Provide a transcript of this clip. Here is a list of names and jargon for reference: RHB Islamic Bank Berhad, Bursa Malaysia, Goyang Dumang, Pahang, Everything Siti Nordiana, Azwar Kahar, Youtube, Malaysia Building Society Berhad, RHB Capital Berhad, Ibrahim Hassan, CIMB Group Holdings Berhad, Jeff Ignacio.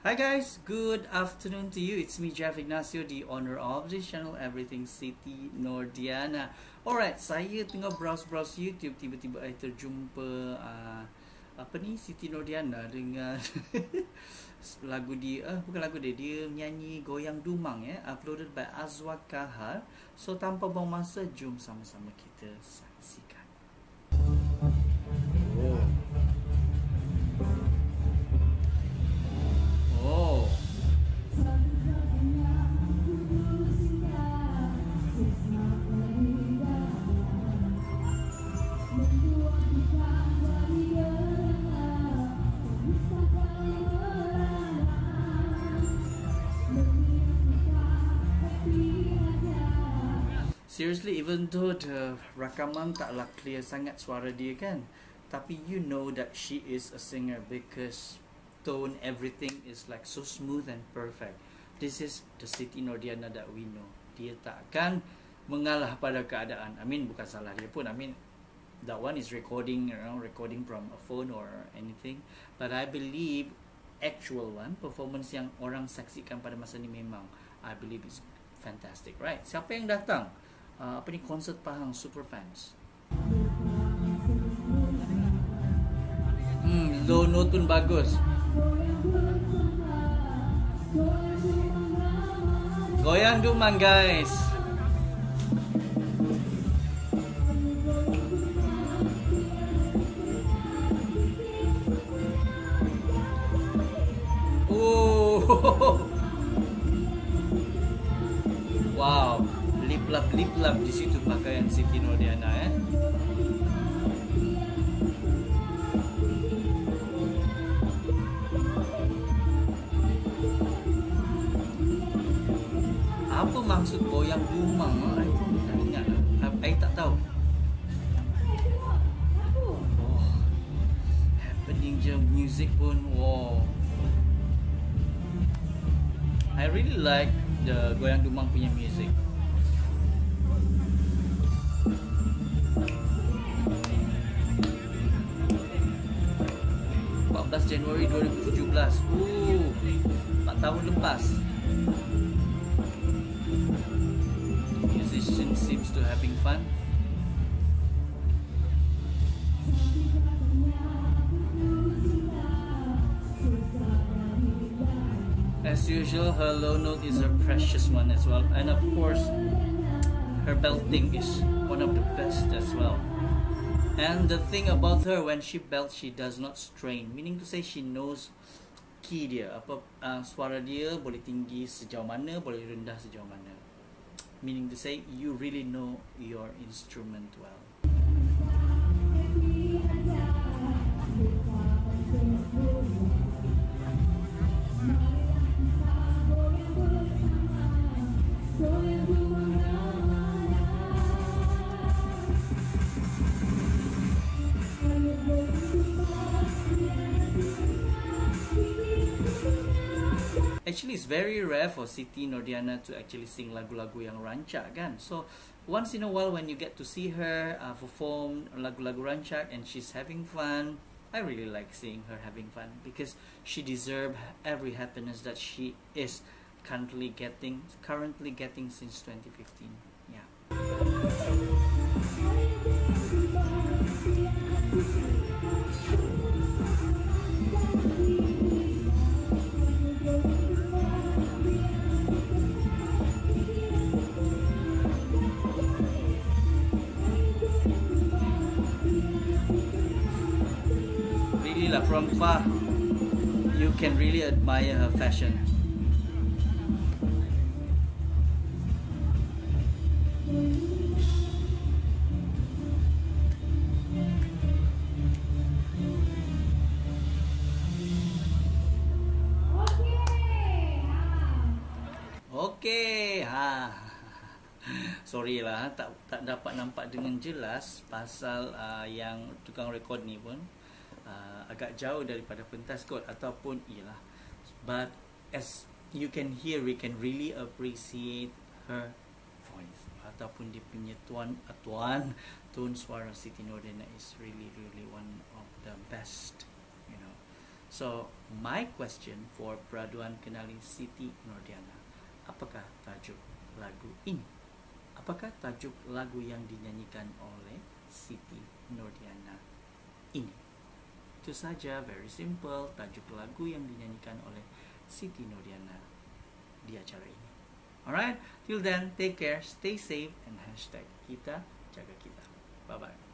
Hi guys, good afternoon to you. It's me, Jeff Ignacio, the owner of this channel, Everything Siti Nordiana. Alright, saya tengah browse YouTube, tiba-tiba saya terjumpa apa ni, Siti Nordiana dengan lagu dia, bukan lagu dia, dia menyanyi Goyang Dumang ya, uploaded by Azwar Kahar. So tanpa buang masa, jom sama-sama kita saksikan. Seriously, even though the rakaman taklah clear sangat suara dia kan, tapi you know that she is a singer because tone, everything is like so smooth and perfect. This is the Siti Nordiana that we know. Dia takkan mengalah pada keadaan. I mean, bukan salah dia pun. I mean, that one is recording, you know, recording from a phone or anything. But I believe actual one, performance yang orang saksikan pada masa ni memang, I believe is fantastic, right? Siapa yang datang? Apa ni, konsert Pahang Superfans. Low note pun bagus. Goyang Dumang guys. Oh. Wow. Lip-lap di situ pakaian Siti Nordiana eh. Apa maksud goyang dumang? I pun tak ingat lah. I tak tahu. Oh, happening je, music pun wow. I really like the Goyang Dumang punya music. Januari 2017. 4 tahun lepas. Musician seems to having fun. As usual, her low note is a precious one as well, and of course her belting is one of the best as well. And the thing about her, when she belts, she does not strain. Meaning to say, she knows key dia. Apa suara dia boleh tinggi sejauh mana, boleh rendah sejauh mana. Meaning to say, you really know your instrument well. Actually, it's very rare for Siti Nordiana to actually sing lagu-lagu yang rancak kan. So, once in a while when you get to see her perform lagu-lagu rancak and she's having fun, I really like seeing her having fun because she deserves every happiness that she is currently getting since 2015. Yeah. From far, you can really admire her fashion. Okay, sorry lah, tak dapat nampak dengan jelas pasal yang tukang rekod ni pun. Agak jauh daripada pentas kot ataupun ialah, but as you can hear, we can really appreciate her voice ataupun dia punya tone suara Siti Nordiana is really one of the best, you know, So, my question for peraduan kenali Siti Nordiana, apakah tajuk lagu ini? Apakah tajuk lagu yang dinyanyikan oleh Siti Nordiana ini? Itu saja, very simple, tajuk lagu yang dinyanyikan oleh Siti Nordiana di acara ini. Alright, till then, take care, stay safe, and hashtag kita jaga kita. Bye-bye.